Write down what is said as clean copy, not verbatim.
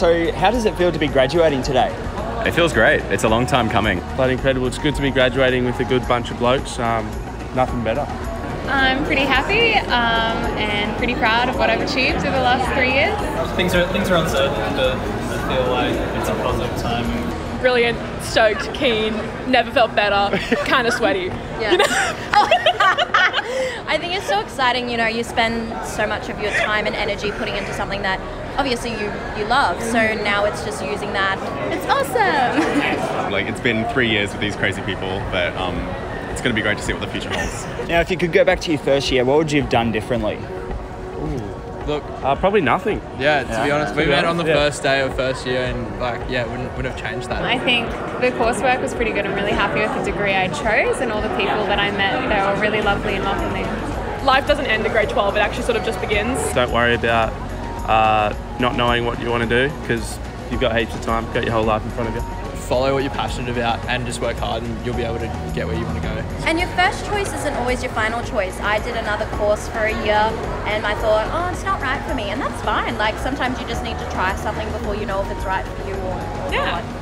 So how does it feel to be graduating today? It feels great. It's a long time coming. Bloody incredible. It's good to be graduating with a good bunch of blokes. Nothing better. I'm pretty happy and pretty proud of what I've achieved over the last 3 years. Things are uncertain, but I feel like it's a positive time. Brilliant, stoked, keen, never felt better, kind of sweaty. Yeah. You know? I think it's so exciting, you know, you spend so much of your time and energy putting into something that obviously you love, so now it's just using that. It's awesome! Like, it's been 3 years with these crazy people, but it's going to be great to see what the future holds. Now, if you could go back to your first year, what would you have done differently? Ooh, look, probably nothing. Yeah, to be honest, we met on the first day of first year and wouldn't have changed that. I think the coursework was pretty good. I'm really happy with the degree I chose and all the people that I met. They were really lovely and welcoming. Life doesn't end at grade 12, it actually sort of just begins. Don't worry about not knowing what you want to do, because you've got heaps of time, got your whole life in front of you. Follow what you're passionate about and just work hard and you'll be able to get where you want to go. And your first choice isn't always your final choice. I did another course for a year and I thought, oh, it's not right for me, and that's fine. Like, sometimes you just need to try something before you know if it's right for you or not. Yeah.